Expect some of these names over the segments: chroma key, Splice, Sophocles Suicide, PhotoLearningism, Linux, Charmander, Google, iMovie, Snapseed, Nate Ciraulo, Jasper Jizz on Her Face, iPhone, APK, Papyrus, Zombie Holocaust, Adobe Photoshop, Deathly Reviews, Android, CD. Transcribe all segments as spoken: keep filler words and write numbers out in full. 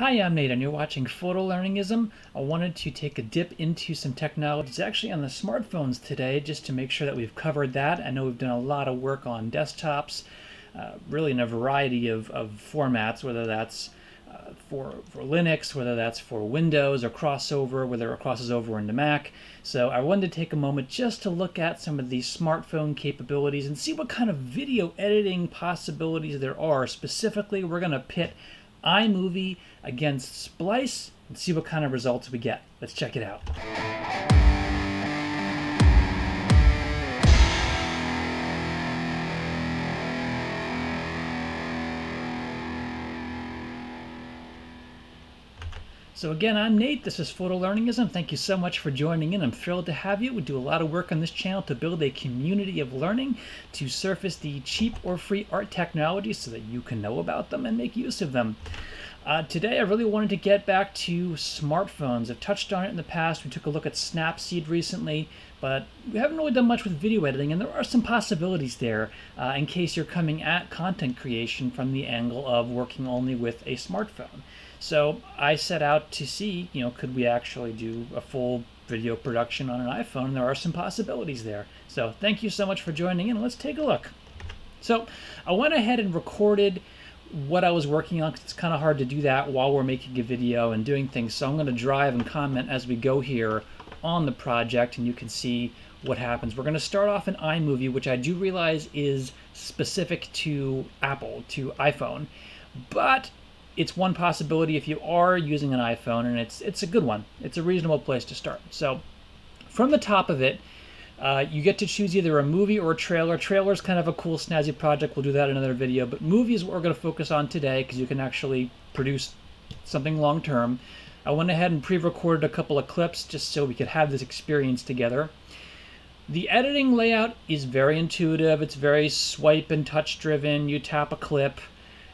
Hi, I'm Nate and you're watching PhotoLearningism. I wanted to take a dip into some technology. It's actually on the smartphones today just to make sure that we've covered that. I know we've done a lot of work on desktops, uh, really in a variety of, of formats, whether that's uh, for, for Linux, whether that's for Windows or crossover, whether it crosses over into Mac. So I wanted to take a moment just to look at some of these smartphone capabilities and see what kind of video editing possibilities there are. Specifically, we're going to pit iMovie against Splice and see what kind of results we get. Let's check it out. So again, I'm Nate, this is PhotoLearningism. Thank you so much for joining in. I'm thrilled to have you. We do a lot of work on this channel to build a community of learning, to surface the cheap or free art technologies so that you can know about them and make use of them. Uh, today, I really wanted to get back to smartphones. I've touched on it in the past. We took a look at Snapseed recently, but we haven't really done much with video editing, and there are some possibilities there uh, in case you're coming at content creation from the angle of working only with a smartphone. So I set out to see, you know, could we actually do a full video production on an iPhone? And there are some possibilities there. So thank you so much for joining in. Let's take a look. So I went ahead and recorded what I was working on, because it's kind of hard to do that while we're making a video and doing things. So I'm going to drive and comment as we go here on the project, and you can see what happens. We're going to start off in iMovie, which I do realize is specific to Apple, to iPhone, but it's one possibility if you are using an iPhone, and it's it's a good one. It's a reasonable place to start. So from the top of it, Uh, you get to choose either a movie or a trailer. Trailer's kind of a cool, snazzy project. We'll do that in another video. But movie is what we're going to focus on today, because you can actually produce something long-term. I went ahead and pre-recorded a couple of clips just so we could have this experience together. The editing layout is very intuitive. It's very swipe and touch-driven. You tap a clip,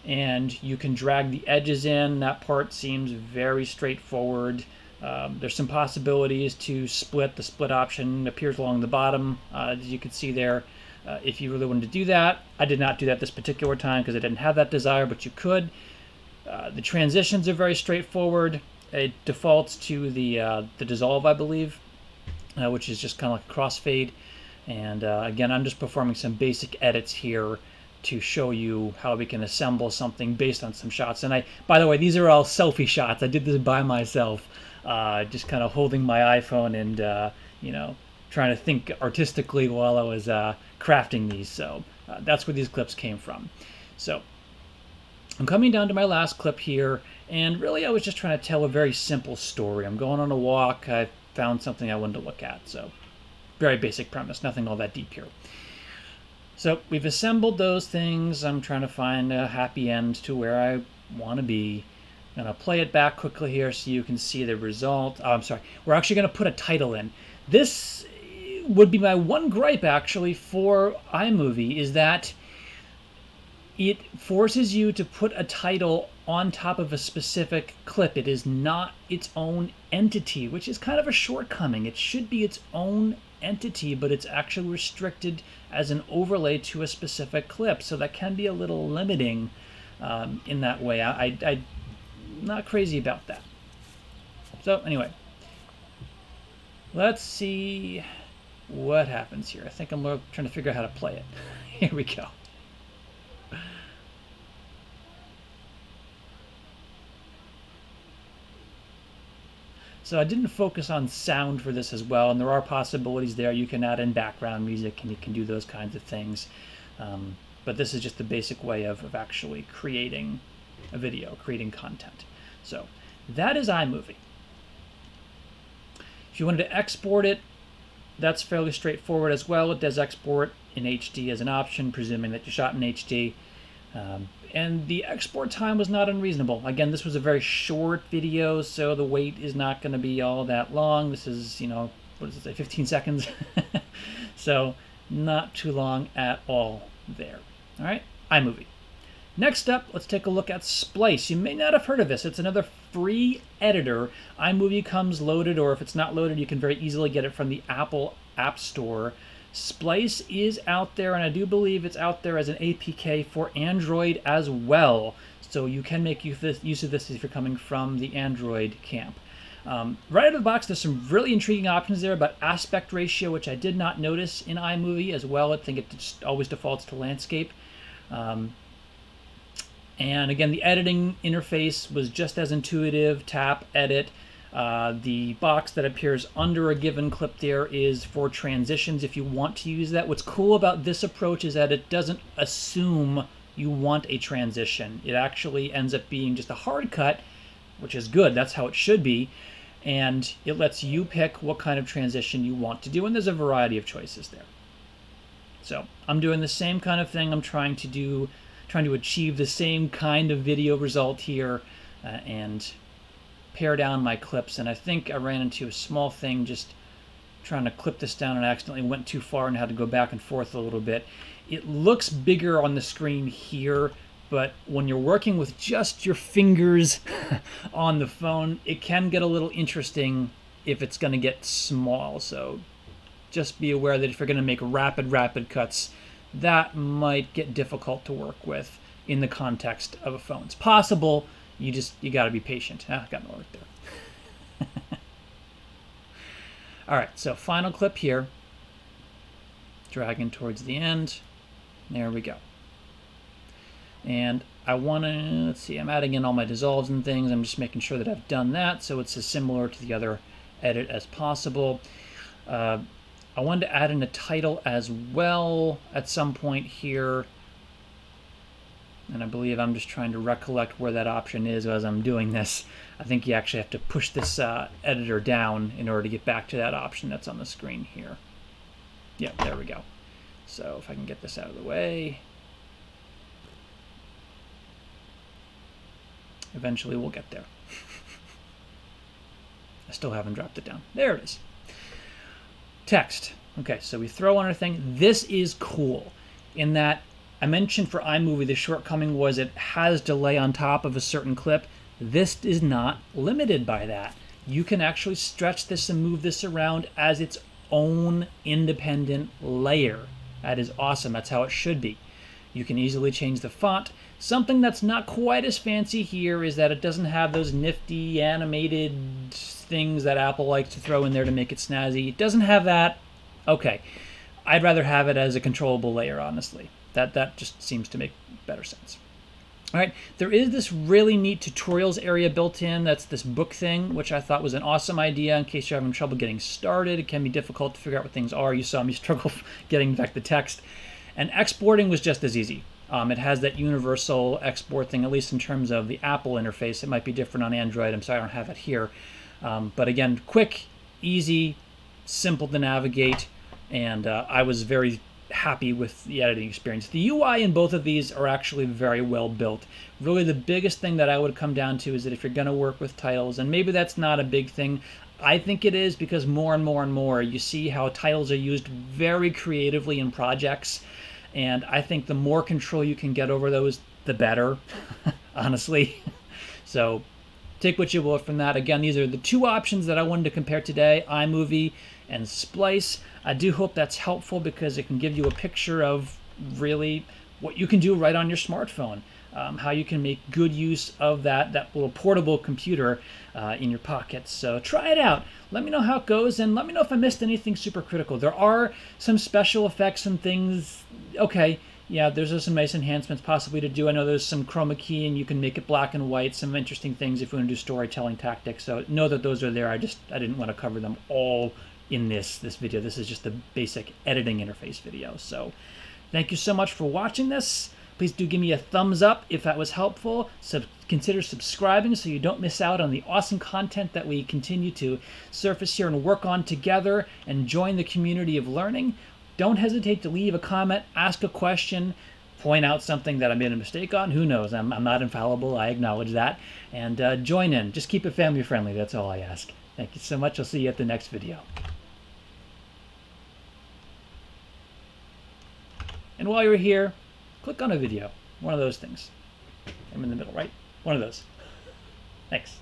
and you can drag the edges in. That part seems very straightforward. Um, there's some possibilities to split. The split option appears along the bottom, uh, as you can see there, uh, if you really wanted to do that. I did not do that this particular time because I didn't have that desire, but you could. Uh, the transitions are very straightforward. It defaults to the, uh, the dissolve, I believe, uh, which is just kind of like a crossfade. And uh, again, I'm just performing some basic edits here to show you how we can assemble something based on some shots. And I, by the way, these are all selfie shots. I did this by myself. Uh, just kind of holding my iPhone and, uh, you know, trying to think artistically while I was uh, crafting these. So uh, that's where these clips came from. So I'm coming down to my last clip here, and really I was just trying to tell a very simple story. I'm going on a walk. I found something I wanted to look at. So very basic premise, nothing all that deep here. So we've assembled those things. I'm trying to find a happy end to where I want to be. I'm going to play it back quickly here so you can see the result. Oh, I'm sorry. We're actually going to put a title in. This would be my one gripe, actually, for iMovie, is that it forces you to put a title on top of a specific clip. It is not its own entity, which is kind of a shortcoming. It should be its own entity, but it's actually restricted as an overlay to a specific clip. So that can be a little limiting um, in that way. I... I, I not crazy about that. So anyway, let's see what happens here. I think I'm trying to figure out how to play it. Here we go. So I didn't focus on sound for this as well, and there are possibilities there. You can add in background music and you can do those kinds of things. Um, but this is just the basic way of, of actually creating a video, creating content. So that is iMovie. If you wanted to export it, that's fairly straightforward as well. It does export in H D as an option, presuming that you shot in H D. Um, and the export time was not unreasonable. Again, this was a very short video, so the wait is not going to be all that long. This is, you know, what does it say, fifteen seconds? So not too long at all there. All right, iMovie. Next up, let's take a look at Splice. You may not have heard of this. It's another free editor. iMovie comes loaded, or if it's not loaded, you can very easily get it from the Apple App Store. Splice is out there, and I do believe it's out there as an A P K for Android as well. So you can make use of this if you're coming from the Android camp. Um, right out of the box, there's some really intriguing options there about aspect ratio, which I did not notice in iMovie as well. I think it just always defaults to landscape. Um, and again, the editing interface was just as intuitive, tap, edit. Uh, the box that appears under a given clip there is for transitions if you want to use that. What's cool about this approach is that it doesn't assume you want a transition. It actually ends up being just a hard cut, which is good. That's how it should be. And it lets you pick what kind of transition you want to do. And there's a variety of choices there. So I'm doing the same kind of thing. I'm trying to do, trying to achieve the same kind of video result here uh, and pare down my clips. And I think I ran into a small thing just trying to clip this down and accidentally went too far and had to go back and forth a little bit. It looks bigger on the screen here, but when you're working with just your fingers on the phone, it can get a little interesting if it's going to get small. So just be aware that if you're going to make rapid, rapid cuts, that might get difficult to work with in the context of a phone. It's possible. You just, you got to be patient. Ah, got my work there. All right, so final clip here. Dragging towards the end. There we go. And I want to, let's see, I'm adding in all my dissolves and things. I'm just making sure that I've done that so it's as similar to the other edit as possible. Uh, I wanted to add in a title as well at some point here. And I believe I'm just trying to recollect where that option is as I'm doing this. I think you actually have to push this uh, editor down in order to get back to that option that's on the screen here. Yep, there we go. So if I can get this out of the way. Eventually we'll get there. I still haven't dropped it down. There it is. Text. Okay, so we throw on our thing. This is cool in that I mentioned for iMovie the shortcoming was it has delay on top of a certain clip. This is not limited by that. You can actually stretch this and move this around as its own independent layer. That is awesome. That's how it should be. You can easily change the font. Something that's not quite as fancy here is that it doesn't have those nifty animated things that Apple likes to throw in there to make it snazzy. It doesn't have that. Okay. I'd rather have it as a controllable layer, honestly. That, that just seems to make better sense. All right. There is this really neat tutorials area built in. That's this book thing, which I thought was an awesome idea in case you're having trouble getting started. It can be difficult to figure out what things are. You saw me struggle getting back the text. And exporting was just as easy. Um, it has that universal export thing, at least in terms of the Apple interface. It might be different on Android. I'm sorry I don't have it here. Um, but again, quick, easy, simple to navigate. And uh, I was very happy with the editing experience. The U I in both of these are actually very well built. Really the biggest thing that I would come down to is that if you're going to work with titles, and maybe that's not a big thing, I think it is because more and more and more you see how titles are used very creatively in projects, and I think the more control you can get over those, the better, honestly. So take what you will from that. Again, these are the two options that I wanted to compare today, iMovie and Splice. I do hope that's helpful because it can give you a picture of really what you can do right on your smartphone, um, how you can make good use of that, that little portable computer uh, in your pocket. So try it out. Let me know how it goes, and let me know if I missed anything super critical. There are some special effects and things. Okay, yeah, there's some nice enhancements possibly to do. I know there's some chroma key, and you can make it black and white, some interesting things if you want to do storytelling tactics. So know that those are there. I just I didn't want to cover them all in this this video. This is just the basic editing interface video. So thank you so much for watching this. Please do give me a thumbs up if that was helpful. Sub consider subscribing so you don't miss out on the awesome content that we continue to surface here and work on together, and join the community of learning. Don't hesitate to leave a comment, ask a question, point out something that I made a mistake on. Who knows? I'm, I'm not infallible. I acknowledge that. And uh, join in. Just keep it family friendly. That's all I ask. Thank you so much. I'll see you at the next video. And while you're here, click on a video. One of those things. I'm in the middle, right? One of those. Thanks.